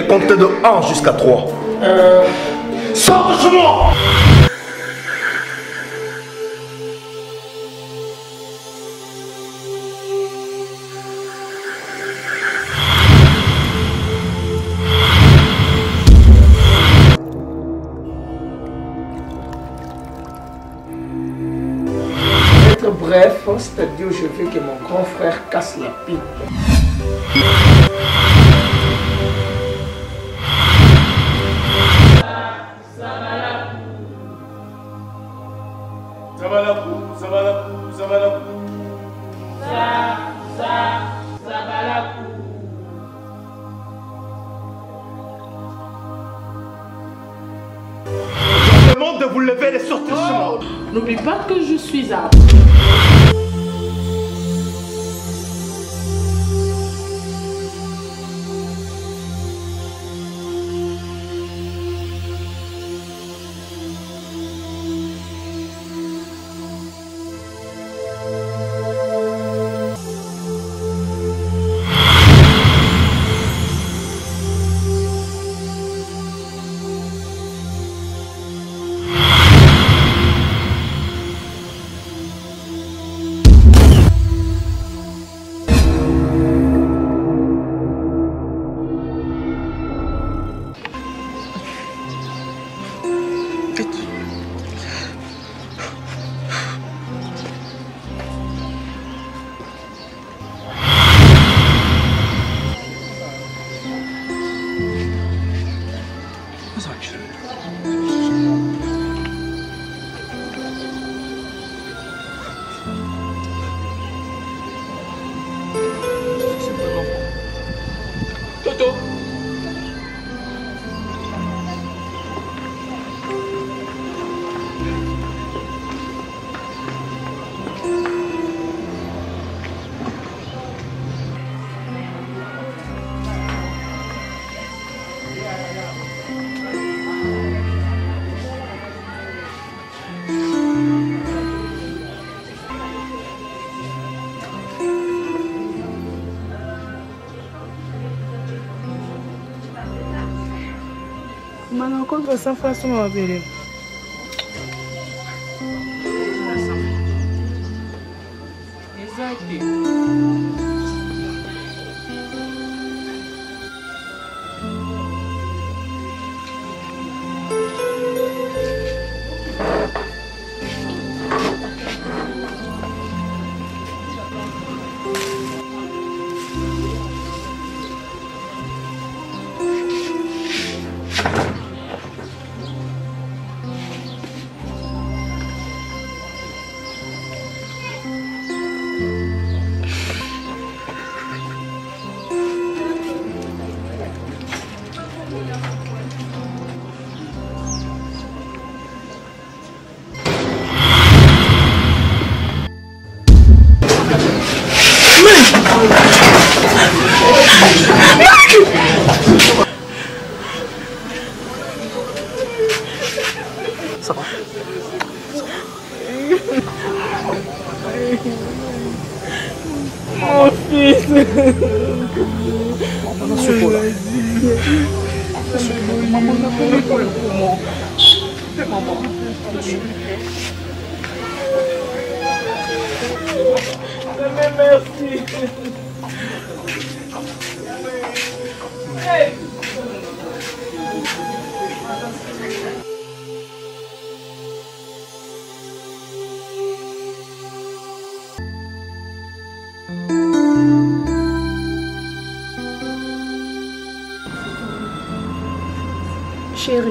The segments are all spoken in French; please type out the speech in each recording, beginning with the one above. vais compter de 1 jusqu'à 3. Sors-moi! Être bref, c'est-à-dire je veux que mon grand frère casse la pipe. Je demande de vous lever et sortir de chez moi. N'oublie pas que je suis à... Sans façon, ma belle. Chérie,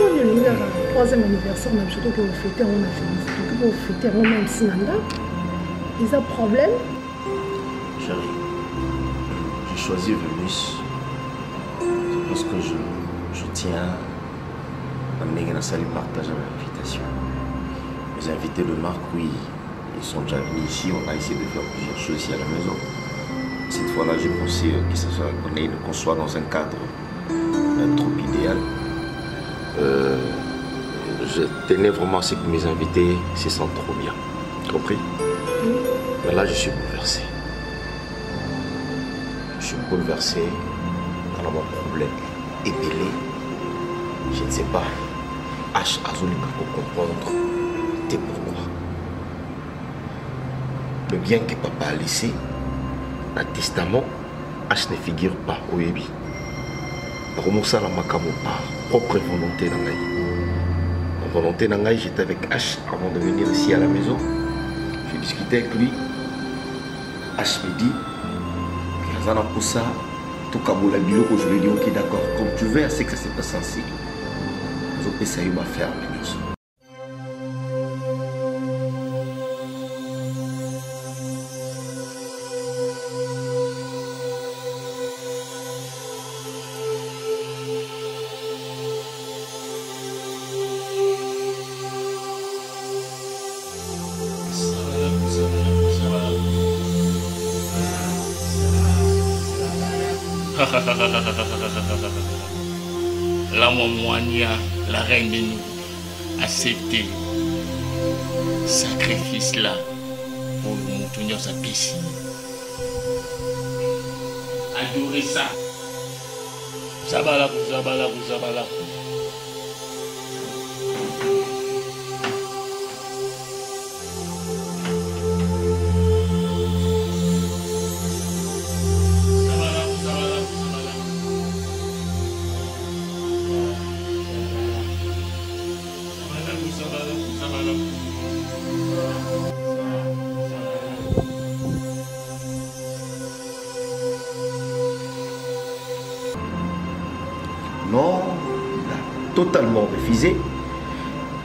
on est venu à la troisième anniversaire, on a plutôt que vous fêtez, on a fait une photo que vous fêtez, on a un sinanda. Ils ont problème. Chérie, j'ai choisi Vénus. C'est parce que je tiens à mener la salle et partager l'invitation. Les invités de Marc, oui, ils sont déjà venus ici, on a essayé de faire plusieurs choses ici à la maison. Cette fois-là, j'ai pensé qu'on soit dans un cadre trop idéal. Je tenais vraiment à ce que mes invités se sentent trop bien. Compris? Mais là, je suis bouleversé. Je suis bouleversé. Alors, vraiment problème. Et Bélé, je ne sais pas. H. Azolinga pour comprendre tes pourquoi. Le bien que papa a laissé, dans le testament, H ne figure pas au Ebi. Remonce à la makambu par propre volonté d'Angaï. La volonté d'Angaï, j'étais avec H avant de venir ici à la maison. J'ai discuté avec lui. H me dit, Kazana Poussa, tout Kaboula Bilo, je lui ai dit, ok, d'accord, comme tu veux, c'est que ça s'est passé ainsi. Je vais essayer ma ferme, bien sûr. La Moania, la reine de nous, accepté sacrifice là pour nous tenir sa piscine. Adorer ça. Zabalakou, zabalakou, zabalakou. Non, il a totalement refusé.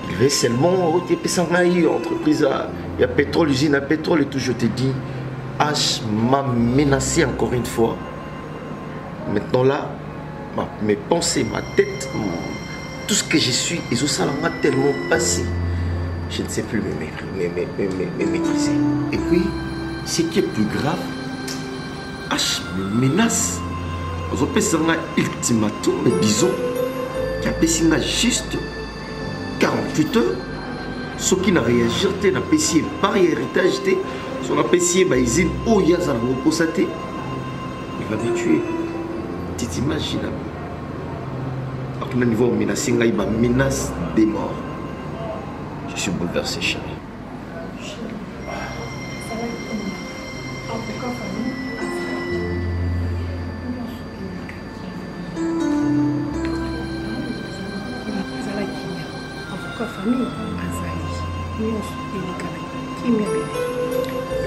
Il veut seulement retirer Pessangaï, entreprise à pétrole, usine à pétrole et tout. Je te dis, H m'a menacé encore une fois. Maintenant là, mes pensées, ma tête, tout ce que je suis, et ça m'a tellement passé. Je ne sais plus me maîtriser. Et puis, ce qui est plus grave, H me menace. Vous pensez un ultimatum, mais disons qu'il y a juste 48 heures. Ceux qui n'ont rien jeté, n'a pas essayé par héritage, son appécié par usine, ou il y a un repos saté. Il va me tuer. Tu t'imagines. À quel niveau menacé, il m'a menace des morts. Je suis bouleversé, chérie.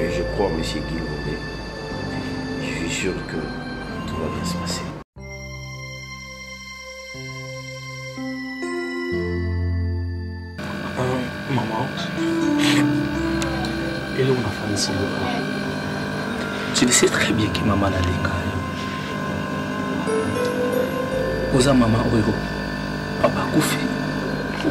Et je crois, monsieur Guillaume, je suis sûr que tout va bien se passer. Maman, et l'on m'a fait un silence. Je le sais très bien que maman a l'école. Osa maman, Oyo, papa Koufi, pour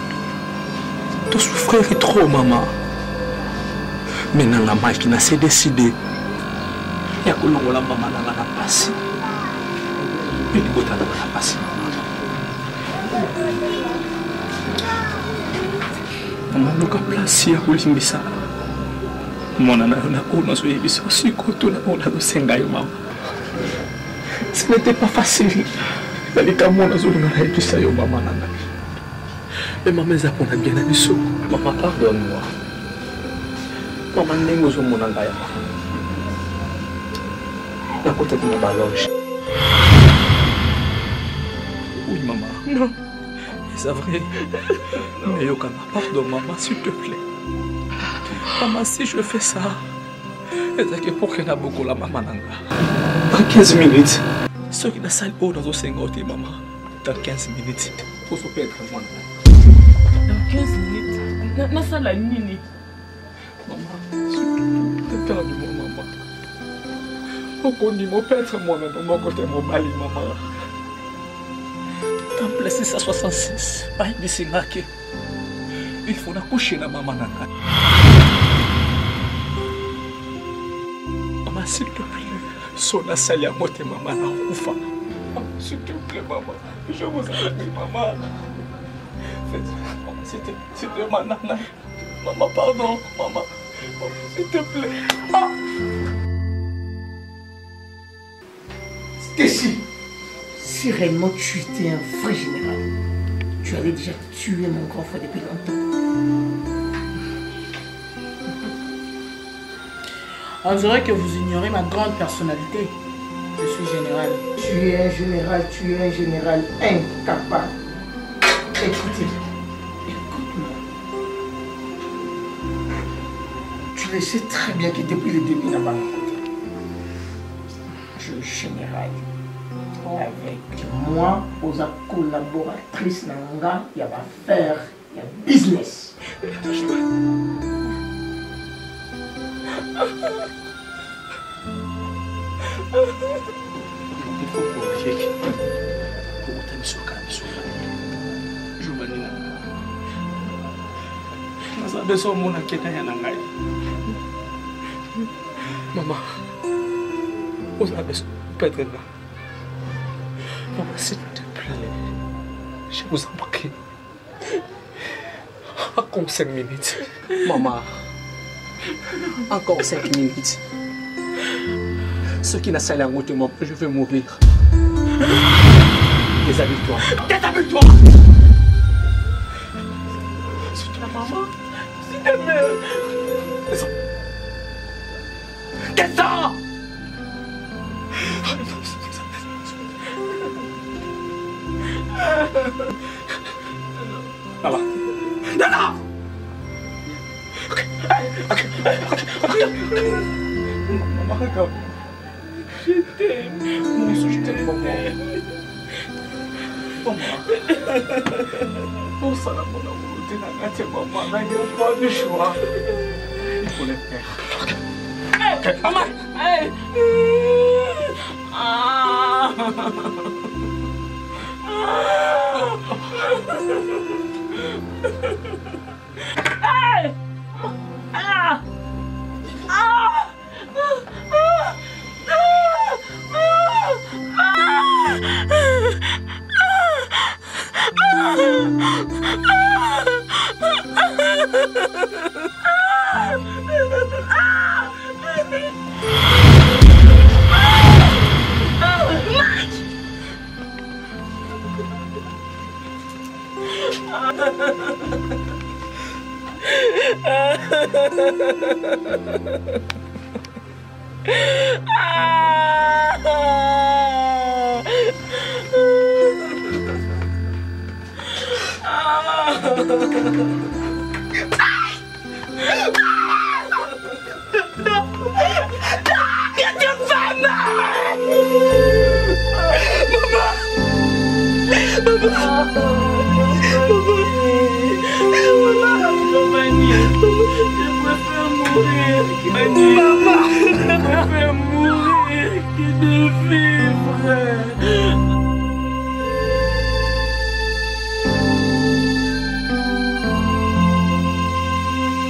Tu souffres trop maman. Mais dans la maman qui n'a s'est décidé. Il y a que l'on voit la maman dans la passe. Il y a que l'on voit la passe. Maman n'a pas place à Olimbisa. Mon âme n'a pas eu de soucis. Ce n'était pas facile. Elle était à mon âme. Mais maman n'a bien à bisou. Maman, pardonne-moi. Maman n'a pas eu mon âme. À côté de ma loge. Oui, maman. Non. C'est vrai. Non. Mais Yokana, pardon, maman, s'il te plaît. Maman, si je fais ça, c'est pour que n'a beaucoup la maman. Dans 15 minutes. Ceux qui sont dans le salon, maman. Dans 15 minutes. Faut se perdre, maman. Dans 15 minutes. Dans ça, la nini. Maman, s'il te plaît, maman. Pourquoi on dit mon père, moi, maman, quand t'es mon mari, maman? temple 666 bayebisingaki ifuna kushela mama nana mama s'il te plaît sona sali ya mote mama na kufa s'il te plaît maman je vous prie maman c'était ma nana maman pardon maman s'il te plaît ah. Stacy, si réellement tu étais un vrai général, tu avais déjà tué mon grand frère depuis longtemps. On dirait que vous ignorez ma grande personnalité. Je suis général. Tu es un général incapable. Écoute-moi. Tu le sais très bien que depuis le début là-bas, le général avec moi aux collaboratrices nanga il y a affaire il y a business maman. Maman, s'il te plaît, je vous en prie. Encore 5 minutes. Maman, encore 5 minutes. Ceux qui n'ont pas la route, je vais mourir. Déshabille-toi. Déshabille-toi. C'est toi, maman. C'est ta mère. Qu'est-ce ça? Nana, Nana, maman, je t'aime, mon sou, je t'aime, maman, pour ça, la bonne amour, t'es la maman, il n'y a pas de choix, il faut les faire. Maman, ah. Hey! Ah! Ah!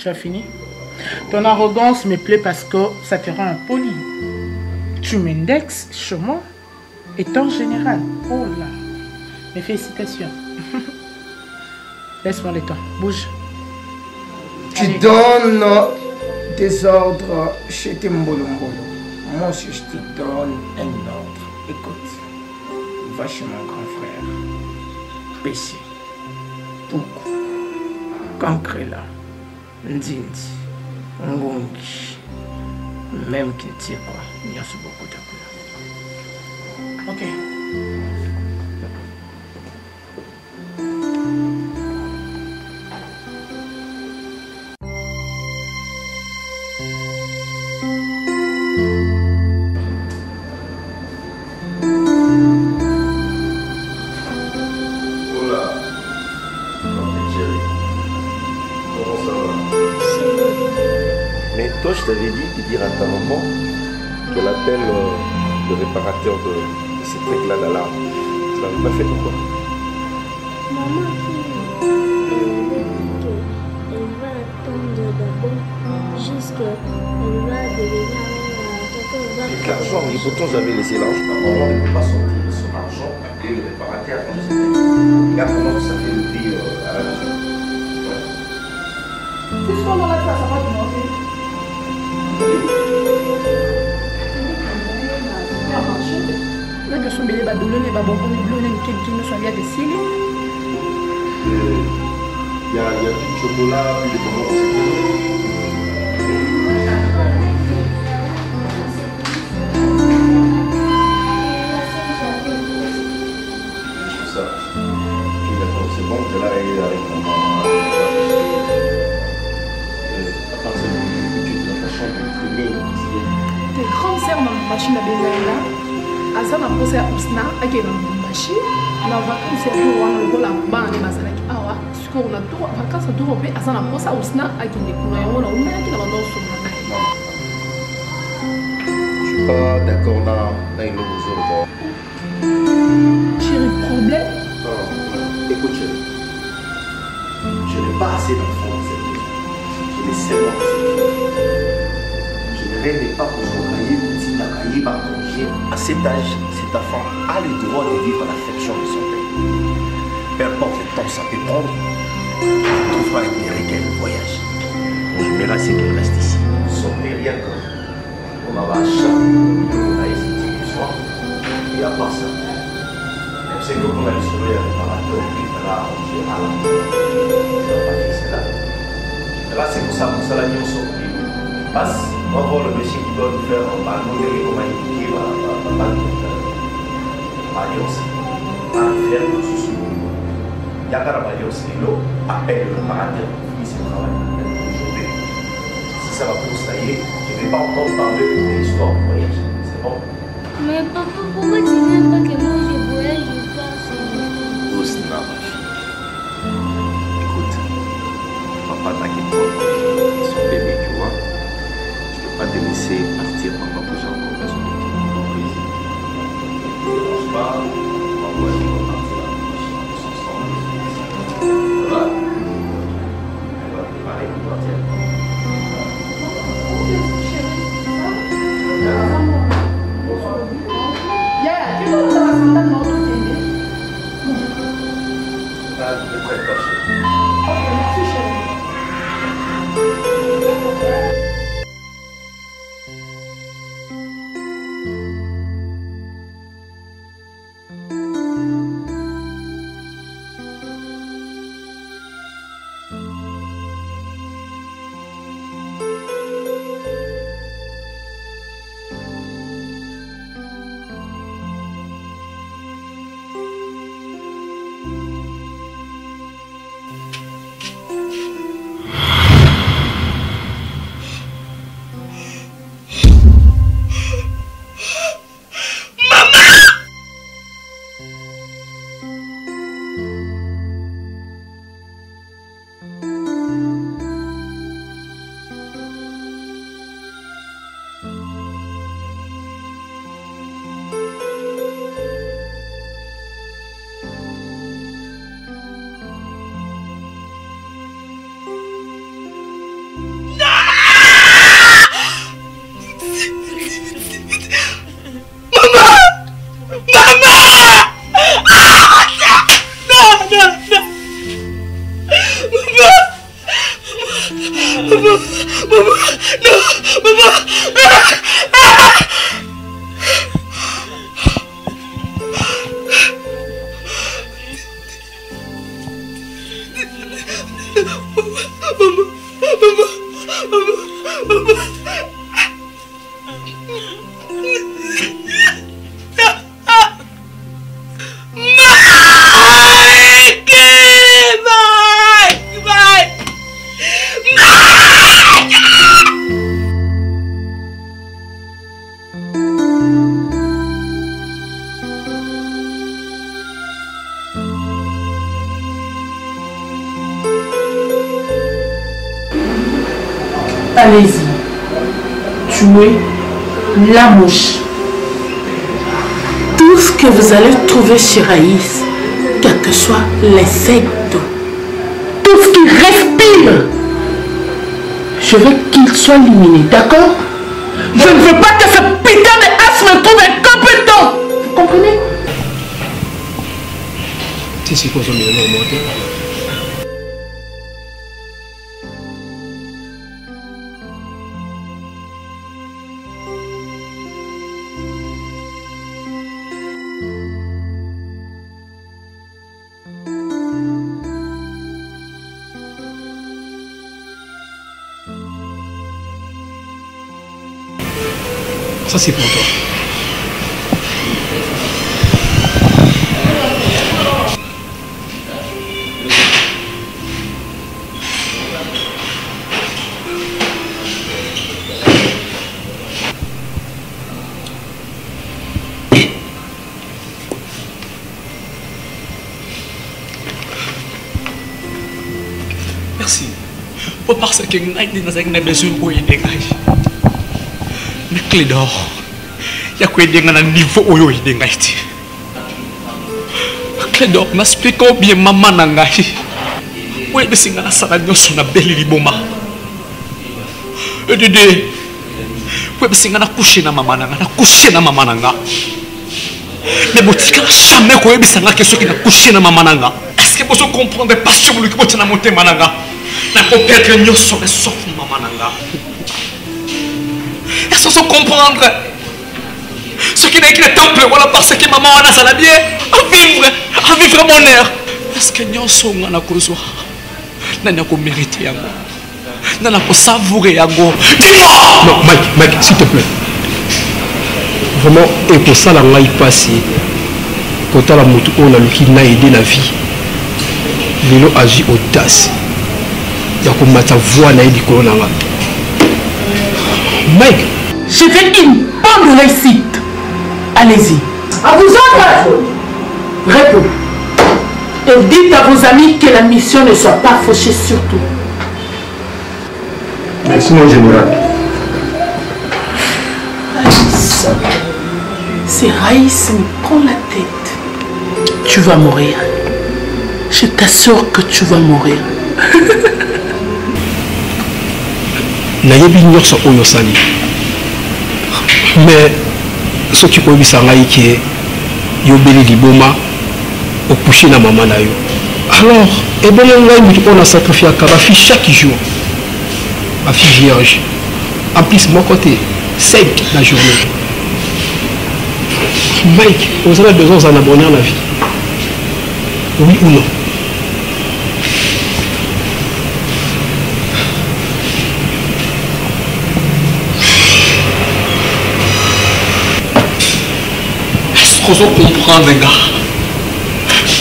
Tu as fini? Ton arrogance me plaît parce que ça te rend impoli. Tu m'indexes chez moi étant général. Oh là! Mes félicitations. Laisse-moi le temps. Bouge. Tu allez. Donnes des ordres chez tes mbolombolos. Moi aussi, je te donne un ordre. Écoute, va chez mon grand frère. Pessé. Poukou. Cancrela. Ndindi. Ngongi. Même qu'il tire quoi. Il y a beaucoup de couleurs. Ok. Le réparateur de cette règle-là d'alarme. Tu l'avais pas fait ou quoi? Et l'argent, et pourtant j'avais laissé l'argent. Maman ne peut pas sortir de son argent à payer le réparateur. Regarde comment ça fait le prix à la maison. Qu'est-ce qu'on aurait fait, ça va demander. Il y a du chocolat, puis des bonbons. Je suis pas d'accord dans une autre chose. Chérie, problème. Écoute, chérie, je n'ai pas assez d'enfants dans cette maison. Je n'ai seulement assez. Je ne rêve pas pour son cahier, si ta cahier va manger. À cet âge, cet enfant a le droit de vivre l'affection de son père. Peu importe le temps que ça peut prendre, on trouvera un miracle de voyage. Je me verrai ce qu'il reste ici. Son père, rien que. On va avoir un chat, on a hésité le soir, et à part ça. C'est que quand elle serait réparateur, il fallait arranger à la. Là, c'est pour ça que la nuit sort. Passe, on va voir le monsieur qui doit nous faire un balcon de comment il dit un balcon de Marios. À faire le souci. Il y a la Marios et l'eau, appelle le réparateur pour finir son travail. Si ça va constater, je ne vais pas encore parler de l'histoire du voyage. C'est bon? Mais papa, pourquoi tu n'aimes pas que moi je voyage? Écoute, papa t'inquiète pas, son bébé, tu vois. Je ne peux pas te laisser partir pendant que j'ai encore besoin de ton entreprise. Ne dérange pas, on va partir à la prochaine de son sang. Voilà. Elle va préparer pour partir. La mouche. Tout ce que vous allez trouver chez Raïs, quels que soient les êtres, tout ce qui respire, je veux qu'il soit éliminé, d'accord? Je ne veux pas que ce putain d'asthme me trouve incompétent. Vous comprenez? Tu sais quoi, ça c'est pour toi. Merci. Pour parce que n'a besoin pour y dégager. Mais clé d'or, il y a quoi d'un niveau où il y a des gaiti. Clé d'or, m'explique combien maman n'a gaiti. Oui, mais c'est un saladion sur la belle liboma. Et de deux, oui, mais c'est un couché na maman n'a gaiti. Couché na maman n'a gaiti. Mais bon, tu n'as jamais quoi, mais c'est un question qui n'a couché na maman n'a gaiti. Est-ce que vous comprenez pas sur le coup de la montée maman n'a gaiti? N'a pas perdu un sur le sauf maman n'a gaiti. Sans comprendre ce qui n'est que le temple, voilà parce que maman a sa bien à vivre mon air. Est-ce que nous sommes en accordo? Nous n'avons pas mérité, nous n'avons pas savouré. Dis-moi! Non, Mike, s'il te plaît. Vraiment, et pour ça, la maille passée, quand la moto, on a le qui n'a aidé la vie, l'élo agit audace. Il y a comme ta voix n'a aidé le colonel. Mike! J'ai fait une bonne réussite. Allez-y. À vous autres, réponds. Et dites à vos amis que la mission ne soit pas fauchée surtout. Merci mon général. Raïs. C'est Raïs, me prend la tête. Tu vas mourir. Je t'assure que tu vas mourir. Nayebi nyoso oyo sali. Mais ce qui peut s'arrêter qui est yobeli liboma au coucher na maman na yo. Alors, et bien on a sacrifié à Kabafi chaque jour. Ma fille vierge. En plus mon côté 5 la journée. Mike, on a besoin d'un abonné à la vie. Oui ou non? Vous comprenez, gars.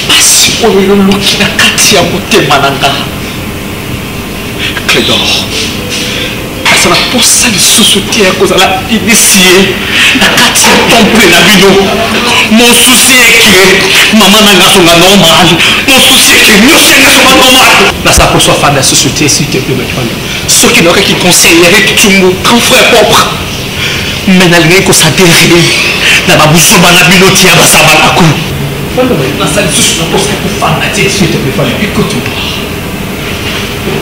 Parce que vous avez le qui n'a qu'à tirer votre mananga. Clé d'or. Parce que pour ça, les sous-soutiens que vous allez initier, n'a qu'à tirer tomber la vidéo. Mon souci est que maman n'a pas son normal. Mon souci est que nous sommes normal. Là, ça pour soi, faire la société, s'il te plaît, maintenant. Ceux qui n'auraient qu'à conseiller, que tu me grand frère propre. Mais n'a rien que ça dérive. N'a pas boussé dans la bilotie à sa bataille. Dans sa discussion, on pense que pour faire la tête, s'il te plaît, écoute-moi.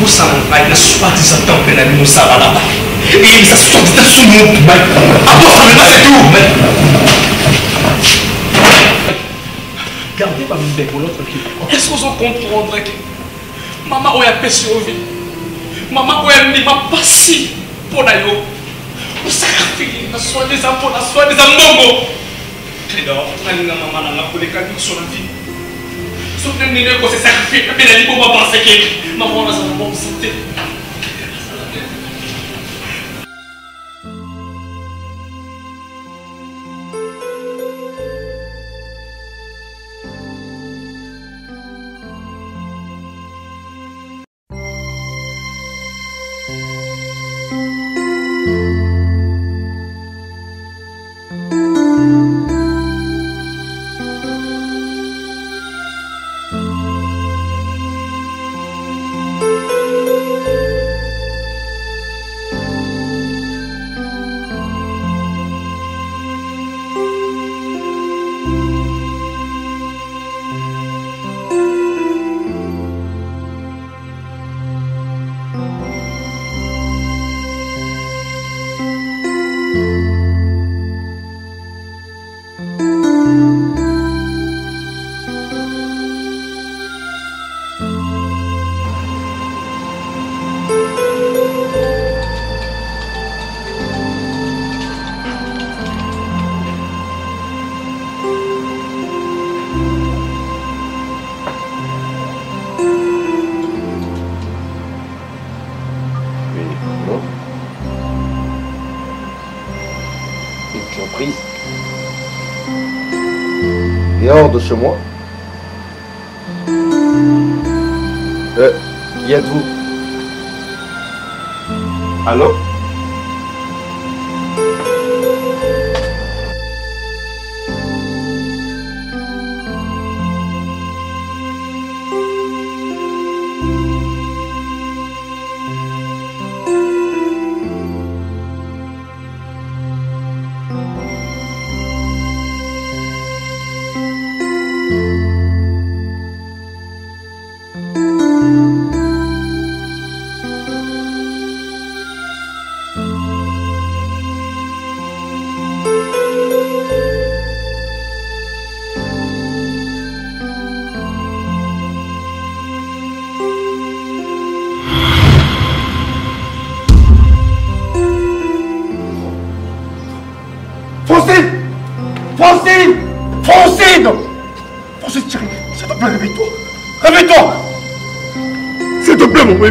Pour ça, on va être super disant que la vie nous sera là-bas. Et ils sont dans ce monde. Apporte-moi, c'est tout. Gardez pas mes déboulons tranquille. Est-ce que vous comprendrez que maman, où est la paix sur la vie? Maman, où est la vie? Maman, pas si pour la vie. Pour ça, la soie des enfants, la soie des amours. Clé d'or, la maman n'a pas les cadeaux sur la vie. Sauf que les nègres, c'est sacrifié, mais la libre m'a pensé que maman n'a pas la bonne santé. et hors de chez moi. Qui êtes-vous? Allô?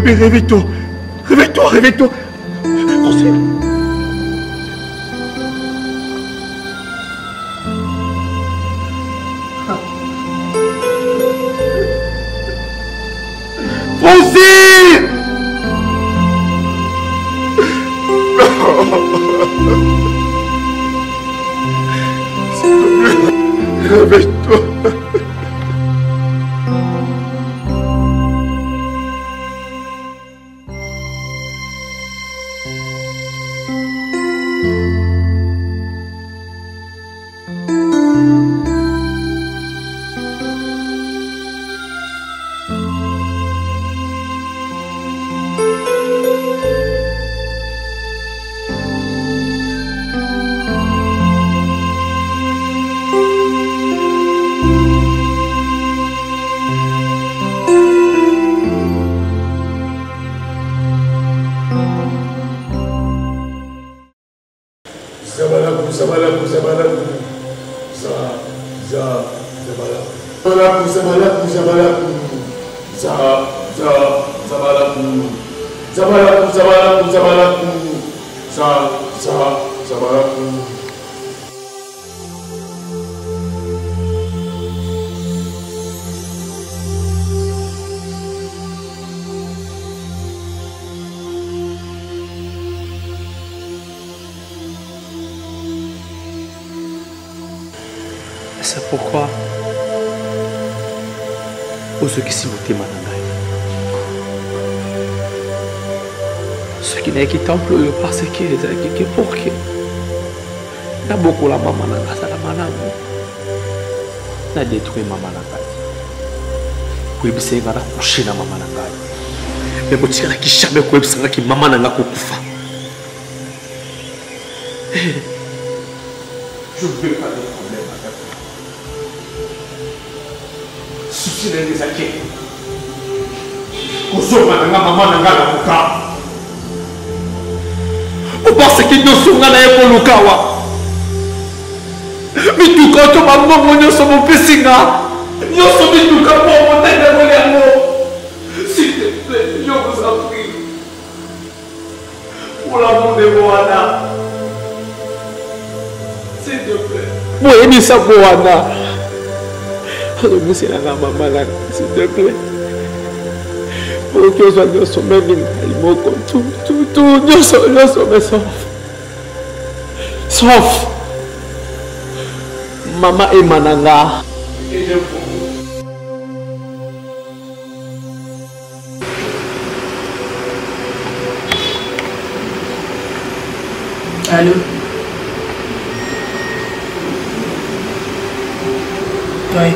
Mais réveille-toi, réveille-toi, réveille-toi. Parce que les amis, pour qui n'a beaucoup la maman n'a pas la maman n'a détruit maman n'a pas oui mais c'est va la coucher la maman n'a pas mais pour tirer qui jamais quoi c'est là qui maman n'a pas coupa je ne veux pas de problème avec toi si tu n'es pas qui qu'on soit maman n'a pas la coupa. Parce que nous sommes là pour le kawa. Mais tout quand on m'a montré, nous sommes pissés là. Nous sommes tout comme on montait dans les mots. S'il te plaît, je vous en prie. Pour l'amour de Moana. S'il te plaît. Moi, il me sert Moana. Alors, vous êtes là, maman, là, s'il te plaît. Pour que je ne sois même pas comme tout, Dieu sauf maman et mananga. Et je vous. Allô. Oui.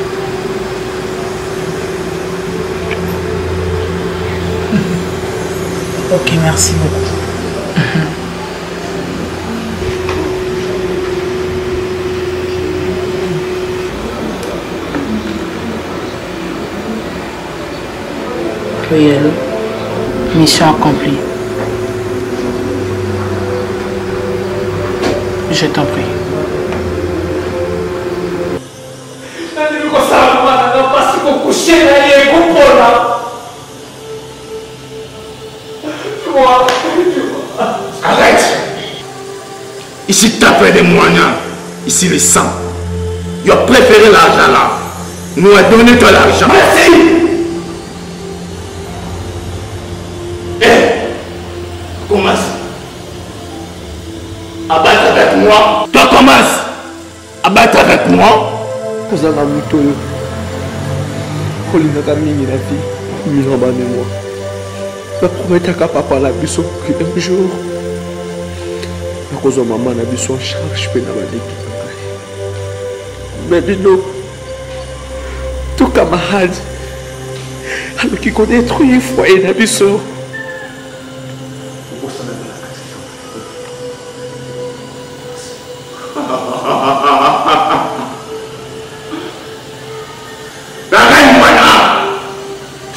Ok, merci beaucoup. Oui, allô. Mission accomplie. Je t'en prie. Arrête! Ici, t'appelles des moines, ici le sang. Il a préféré l'argent là. Nous a donné toi l'argent. Merci. Eh, commence à battre avec moi. Toi commence à battre avec moi. Vous avez mis tout. Colline a mis la vie. Mille en bas de moi. Je promets à papa la biseau qu'un jour. Parce que maman a vu son charge pénalité. Mais dis-nous, tout camarade, alors qu'il connaît trop une fois et n'a vu son.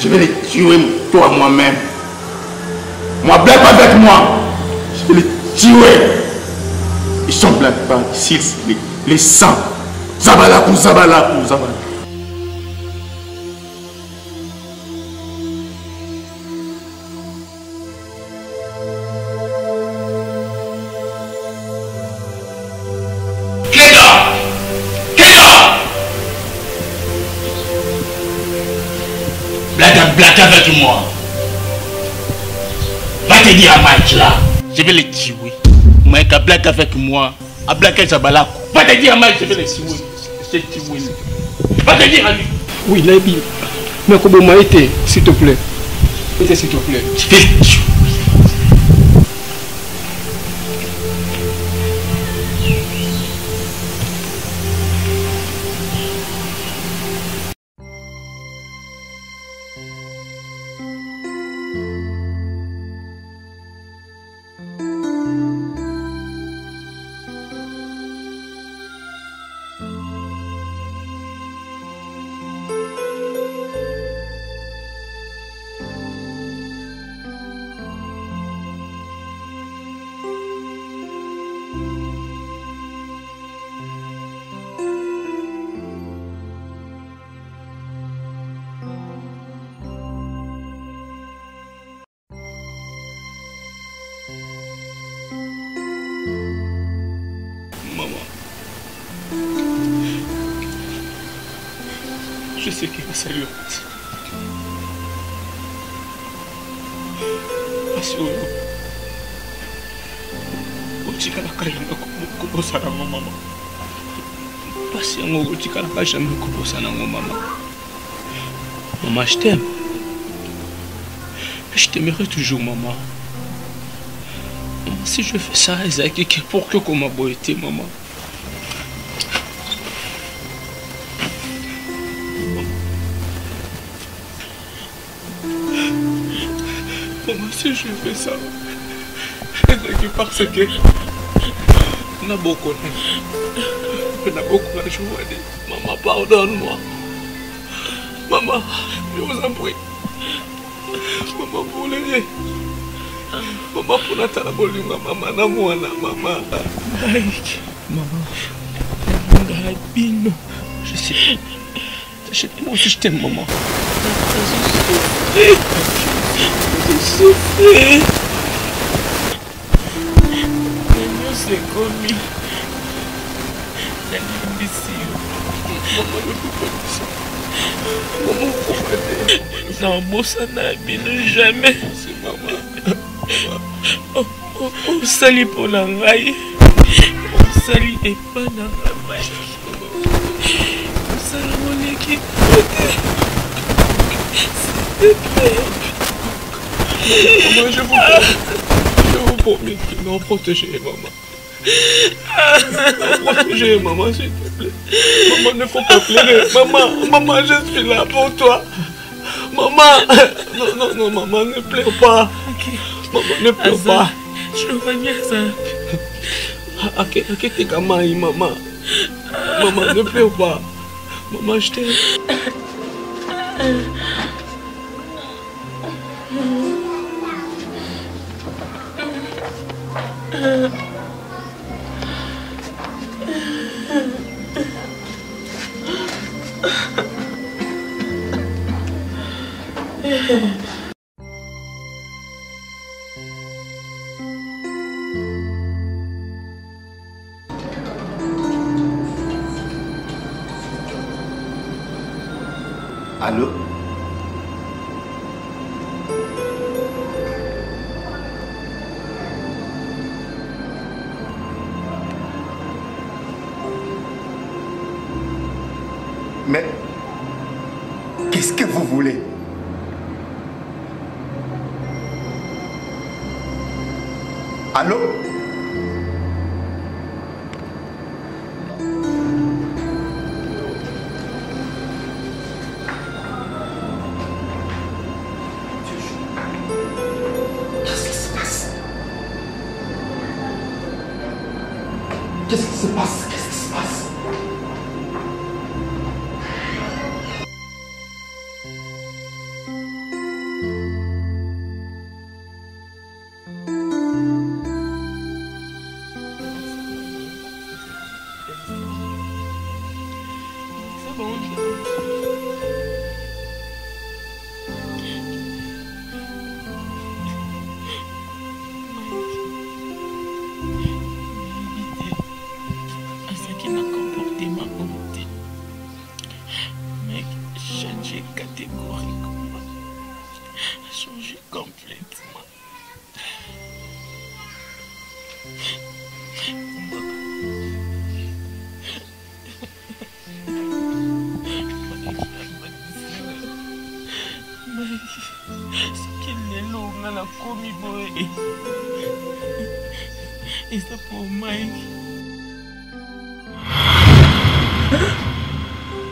Je vais les tuer toi moi-même. Moi, blague avec moi. Je vais les tuer. Ils sont blagues pas ici, les sangs. Zabala pour Zabala pour Zabala. Blague avec moi. Va te dire à Mike là. Je vais les tuer. Mike a blague avec moi. A blague Zabala. Va te dire à Mike, je vais les tuer. Pas te dire à lui. Oui, il est bien. Mais comment m'a été, s'il te plaît. Été, s'il te plaît. Je sais qu'il va saluer. Assure-moi. Otika la caille n'a pas composé à mon maman. Patience, Otika la caille n'a pas composé à mon maman. Maman, je t'aime. Je t'aimerai toujours, maman. Si je fais ça, c'est pour que comme ma beauté, maman. Si je fais ça, c'est parce que n'a beaucoup la joie. Maman, pardonne-moi. Maman, je vous en prie. Maman, pour les maman, pour la talabolinga, maman, moana, maman. Mike, maman, je sais. Moi aussi, je t'aime, maman. J'ai soufflé. L'agneau s'est commis. L'agneau ici. Maman ne peut pas dire ça. Maman comprenait. Non, bon, ça n'habille jamais. C'est maman. On salit pour l'envahir. On salit et pas dans la maille. On salit mon équipe. S'il te plaît. Maman, je vous promets qu'ils m'ont protégé, maman. Protégez, maman, s'il te plaît. Maman, ne faut pas pleurer. Maman, je suis là pour toi. Maman, non, maman, ne pleure pas. Okay. Maman, ne pleure pas. Je veux venir ça. Ok, t'es comme maman. Maman, ne pleure pas. Maman, je t'aime. Allô? Mais qu'est-ce que vous voulez? Allô?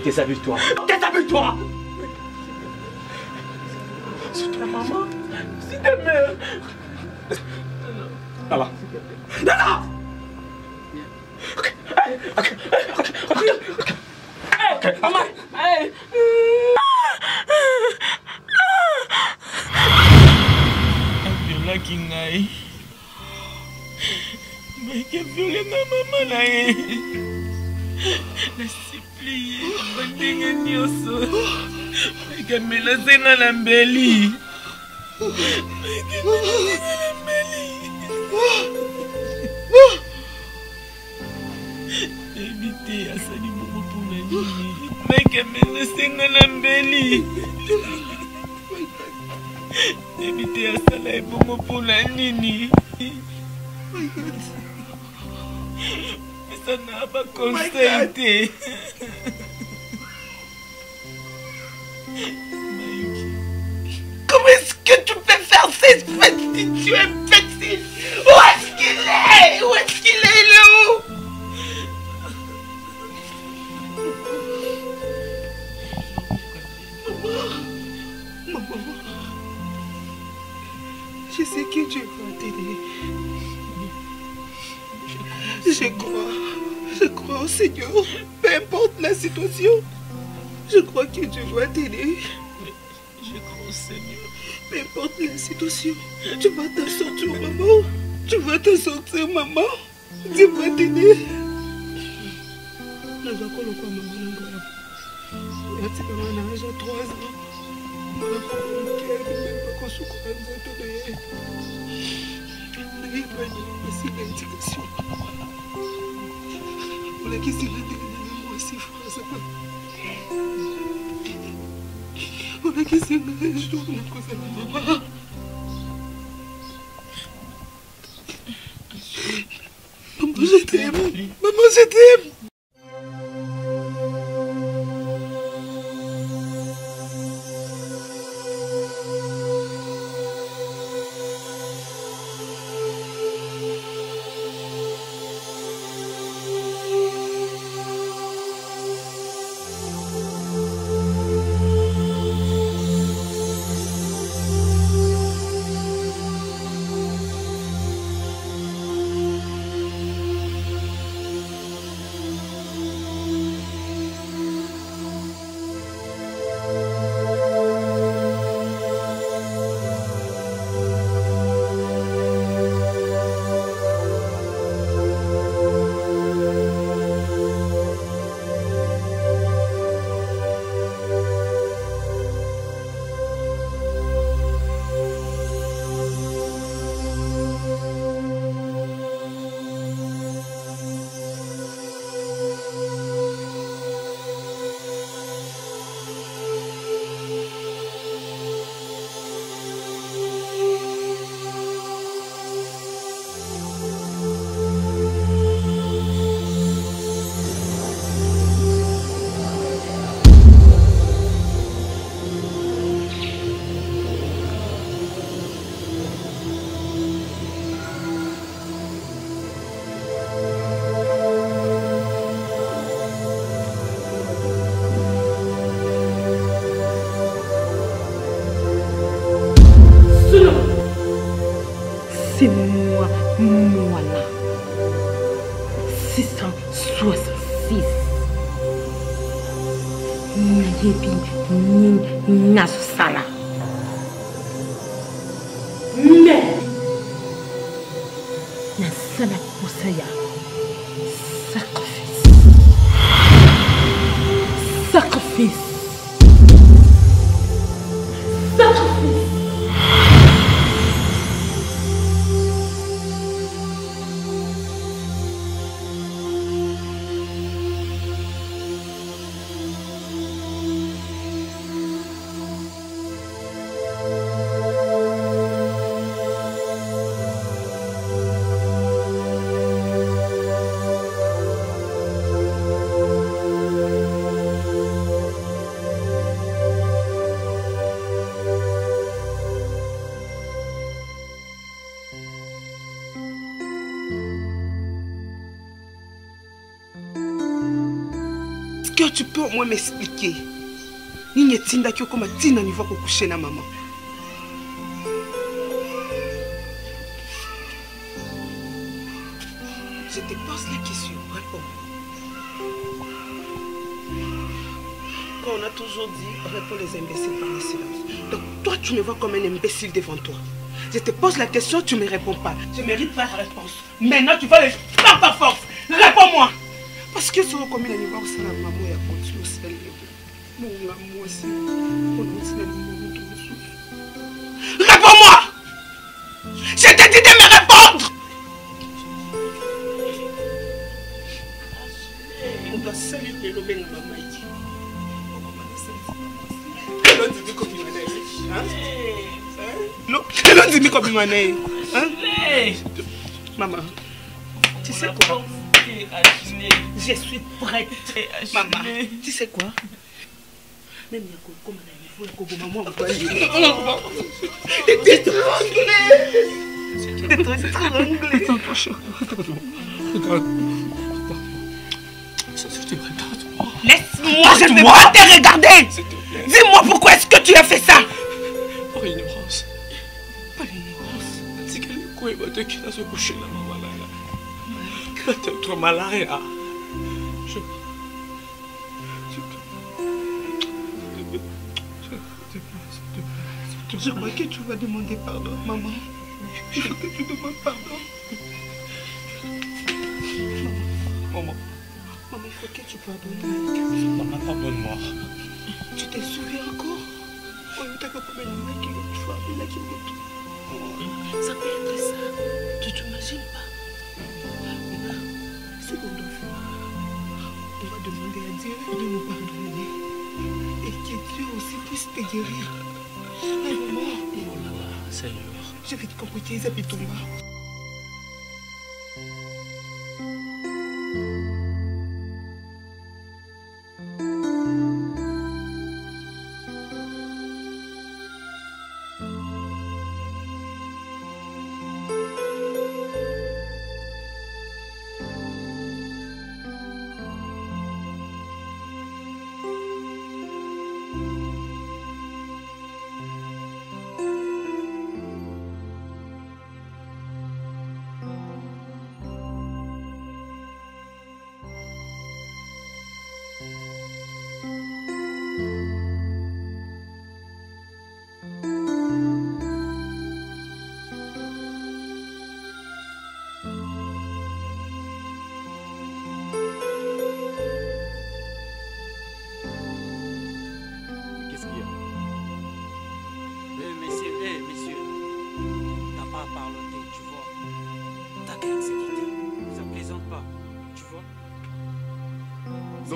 Désabuse-toi. Désabuse-toi. C'est ta maman. C'est ta mère. Nana. Nana. Belly. Moana 666 Nayebi Nin Nasusala. Mais Nasala Kusaya Sacrifice que tu peux au moins m'expliquer. N'y est-il pas comme Tina n'y va coucher na maman. Je te pose la question, réponds. Quand on a toujours dit, réponds les imbéciles par le silence. Donc toi tu me vois comme un imbécile devant toi. Je te pose la question, tu ne me réponds pas. Je ne mérite pas la réponse. Maintenant tu vas les faire par force. Réponds-moi. Parce que tu comme il y a maman et à continuer à nous l'amour aussi. Réponds-moi! Je t'ai dit de me répondre! On doit saluer les lobes de maman. Maman, tu sais quoi? Je suis prête. Maman, tu sais quoi? Même il y a comme maman. T'es stranglée. Laisse-moi, je ne veux pas te regarder. Dis-moi pourquoi est-ce que tu as fait ça? Par ignorance. Par ignorance. C'est quelqu'un qui va se coucher là. Trop malaria. Je crois que tu vas demander pardon, maman. Je crois que tu demandes pardon. Maman. Maman, il faut que tu pardonnes. Maman, pardonne-moi. Tu te souviens encore? Oh, il t'a pas promis qu'il y a une fois, il a qu'il y a. Ça peut être ça. Tu t'imagines pas? Ce qu'on doit faire, on va demander à Dieu de nous pardonner et que Dieu aussi puisse te guérir. Un moment, oh là là, Seigneur, je vais te compléter les habits de moi.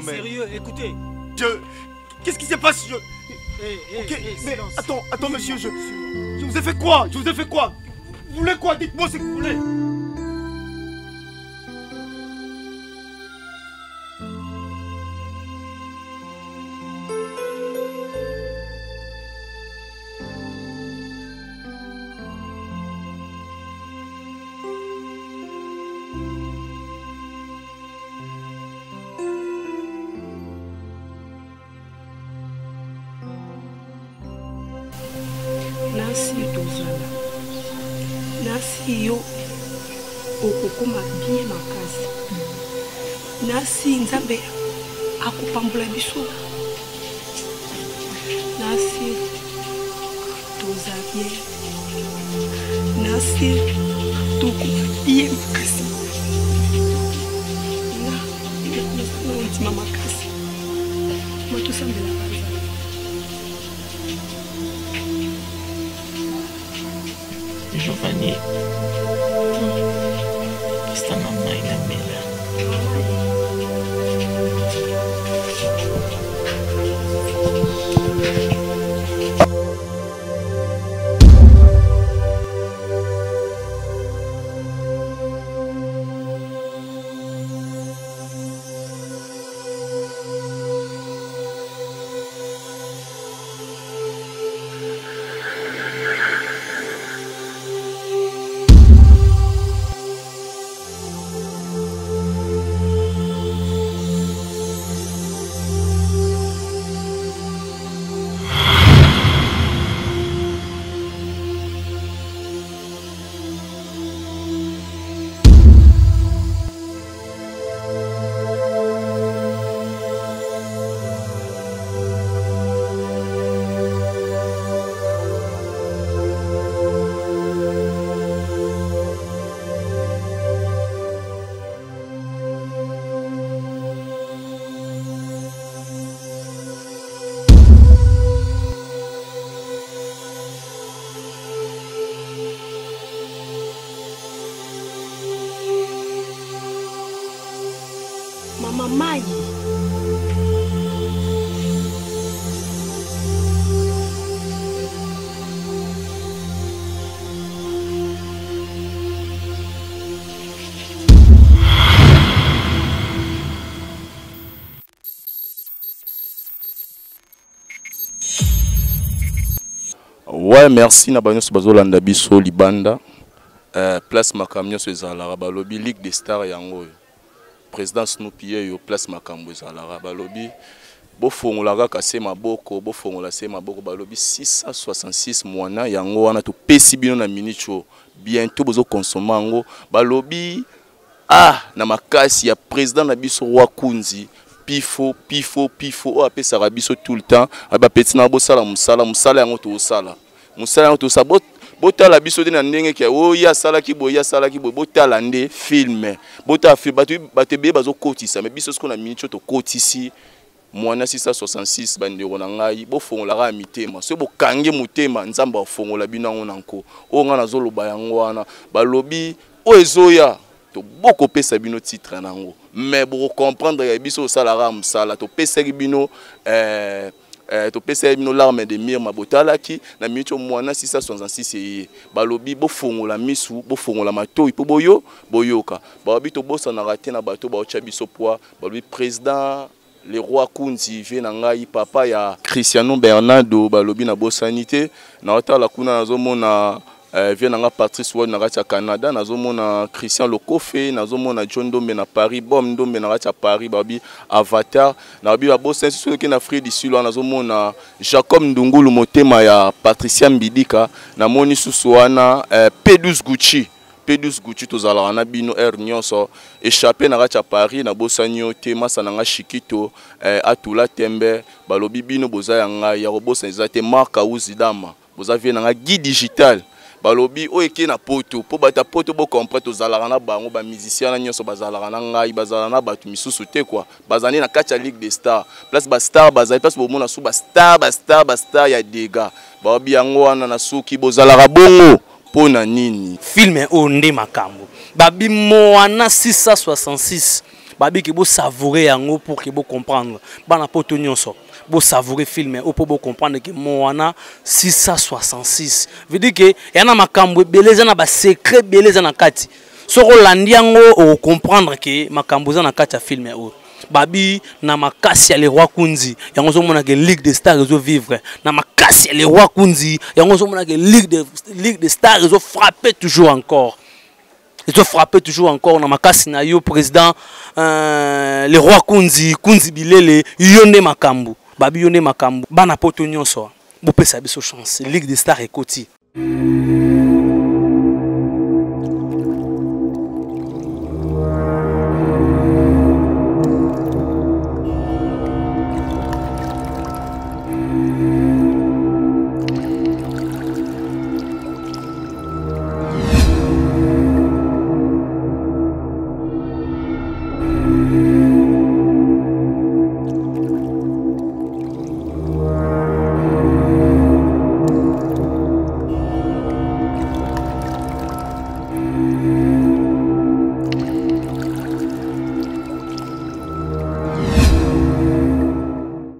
Sérieux, écoutez. Dieu, qu'est-ce qui se passe? Attends, monsieur, je vous ai fait quoi? Vous voulez quoi? Dites-moi ce que vous voulez. Nasi yo okokoma bien makasi. Nasi nzambe akopambola biso. Nasi tozabie. Nasi tokoma bien makasi. Na nti mama kasi. Moto sambela baza. Giovanni. Ouais, merci Nabagno Bazolanda biso libanda place makambu ezala balobi Ligue des Stars yango président Snoupier yo place makambu ezala balobi bofongolaka kase maboko bofongola se maboko balobi 666 moana yango wana to pesi bino na minicho bientôt bozo consommer yango balobi ah na makasi ya président na biso Wakunzi pifo apesa biso tout le temps aba petit na bosala musala yango to sala musala to sabot botala biso de na ndenge ke o ya sala ki boy botala nde film botala film batu be bazo kotisa mais biso skona minute to kotisi mwana 666 bandeko na ngai bofongola ka mitema so bokange mutema nzamba ofongola bino ngo nanko o nga na zoloba yango wana balobi o ezoya to boko pesa bino titre nango mais pour comprendre ya biso salara musala to pesa bino to pesa bino larme de mire mabotala ki na minute mwana 666 ye balobi bofongola misu bofongola matoi po boyo boyoka balobi to bosa na raté na bato ba ocha biso poa balobi président le roi Kunzi venangai papa ya Cristiano Bernardo balobi na bosanité na otala kuna nazomona venanga Patrice Ward na ratia Canada nazomona Christian Lokofe nazomona John Dombe na Paris Bom Dombe na ratia Paris babi avatar na bi bosan sou ki na frère d'ici là nazomona Jacob Ndungulu motema ya Patricia Mbidika na moni susuana P12 Gucci P12 Gucci tozala na bino air nyonso échappé na ratia Paris na bosanyo tema sananga Shikito atula tembe balobi bino bozaya ngai ya bosan ezate marka uzidama bozavi na guide digital balobi oike na poto po bata poto bo comprendre tozala na bango ba musicien na nyoso bazala na ngai bazala na batu misusu te kwa bazani na kacha Ligue des Stars place ba star bazali place bo mona sou ba star ya dega balobi yango wana na suki bozala ka bongo pona nini film o nde makambo babi MOANA 666 babi ki bo savourer yango pour ki bo comprendre bana poto nyoso pour savourer film au pour comprendre que MOANA 666 veut dire que yana makambo beleza na ba secret beleza na kati so rolandiango au comprendre que makambo za na kati a film au babi na makasi ya le roi Kunzi yango zo mona ke Ligue des Stars zo vivre na makasi ya le roi Kunzi yango zo mona ke Ligue des Stars zo frapper toujours encore. Ils ont frappé toujours encore dans ma casse nayo président le roi Kunzi Bilele Yone Makambu babi Yone Makambu bana poto nyonso bo pesa biso chance Ligue des Stars ekoti